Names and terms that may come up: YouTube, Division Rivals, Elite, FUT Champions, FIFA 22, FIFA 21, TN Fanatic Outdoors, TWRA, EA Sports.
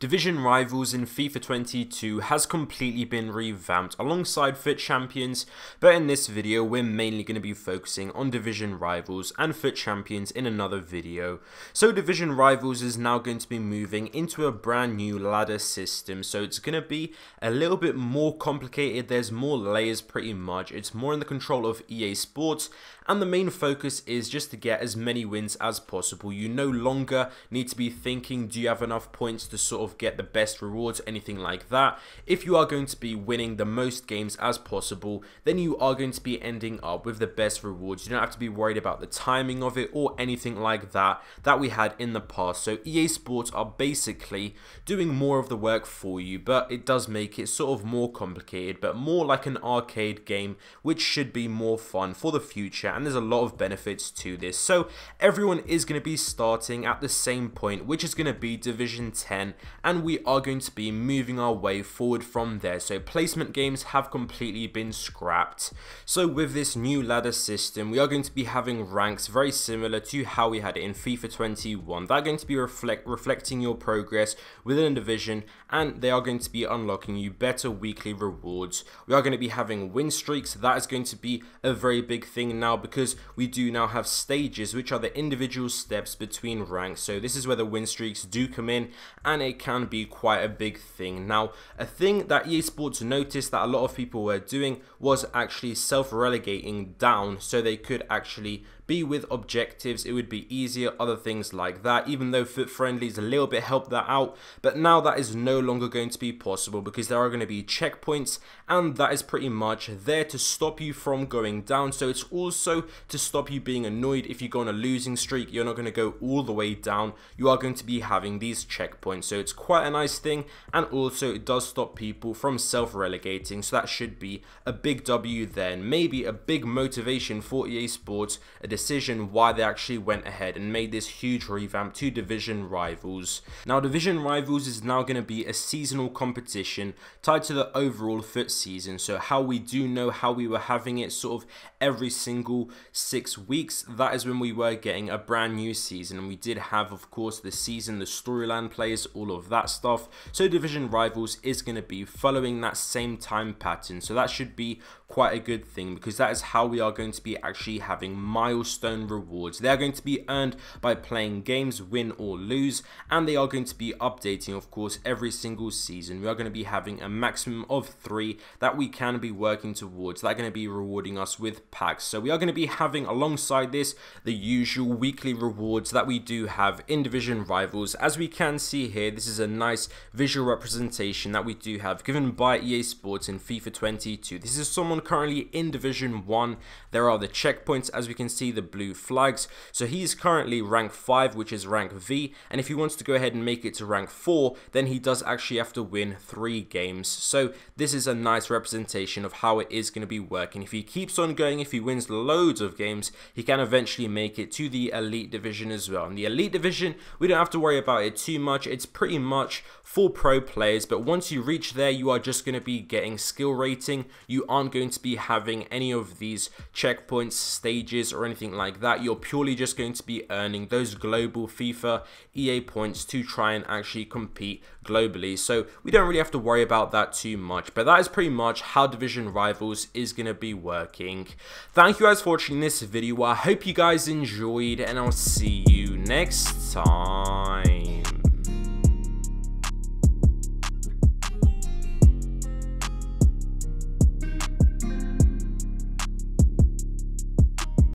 Division Rivals in FIFA 22 has completely been revamped alongside FUT Champions, but in this video we're mainly going to be focusing on Division Rivals and FUT Champions in another video. So Division Rivals is now going to be moving into a brand new ladder system, so it's going to be a little bit more complicated, there's more layers pretty much, it's more in the control of EA Sports, and the main focus is just to get as many wins as possible. You no longer need to be thinking, do you have enough points to sort of get the best rewards, anything like that. If you are going to be winning the most games as possible, then you are going to be ending up with the best rewards. You don't have to be worried about the timing of it or anything like that we had in the past. So EA Sports are basically doing more of the work for you, but it does make it sort of more complicated, but more like an arcade game, which should be more fun for the future, and there's a lot of benefits to this. So everyone is going to be starting at the same point, which is going to be Division 10, and we are going to be moving our way forward from there. So placement games have completely been scrapped. So with this new ladder system, we are going to be having ranks very similar to how we had it in FIFA 21. They're going to be reflecting your progress within a division, and they are going to be unlocking you better weekly rewards. We are going to be having win streaks. That is going to be a very big thing now, because we do now have stages, which are the individual steps between ranks. So this is where the win streaks do come in, and it can be quite a big thing. Now, a thing that EA Sports noticed that a lot of people were doing was actually self-relegating down so they could actually be with objectives, it would be easier, other things like that, even though FUT friendlies a little bit helped that out. But now that is no longer going to be possible, because there are going to be checkpoints, and that is pretty much there to stop you from going down. So it's also to stop you being annoyed if you go on a losing streak, you're not going to go all the way down, you are going to be having these checkpoints. So it's quite a nice thing, and also it does stop people from self-relegating, so that should be a big W there, and maybe a big motivation for EA Sports, a decision why they actually went ahead and made this huge revamp to Division Rivals. Now Division Rivals is now going to be a seasonal competition tied to the overall FUT season. So how we do know how we were having it sort of every single 6 weeks, that is when we were getting a brand new season, and we did have of course the season, the storyline players, all of that stuff. So Division Rivals is going to be following that same time pattern, so that should be quite a good thing, because that is how we are going to be actually having milestone rewards. They are going to be earned by playing games, win or lose, and they are going to be updating of course every single season. We are going to be having a maximum of 3 that we can be working towards, that are going to be rewarding us with packs. So we are going to be having alongside this the usual weekly rewards that we do have in Division Rivals. As we can see here, this is a nice visual representation that we do have given by EA Sports in FIFA 22. This is someone currently in Division 1. There are the checkpoints, as we can see, the blue flags. So he is currently rank 5, which is rank V, and if he wants to go ahead and make it to rank 4, then he does actually have to win 3 games. So this is a nice representation of how it is going to be working. If he keeps on going, if he wins loads of games, he can eventually make it to the Elite division as well. In the Elite division, we don't have to worry about it too much, it's pretty much for pro players, but once you reach there, you are just going to be getting skill rating. You aren't going to be having any of these checkpoints, stages or anything like that. You're purely just going to be earning those global FIFA EA points to try and actually compete globally, so we don't really have to worry about that too much. But that is pretty much how Division Rivals is going to be working. Thank you guys for watching this video, I hope you guys enjoyed, and I'll see you next time.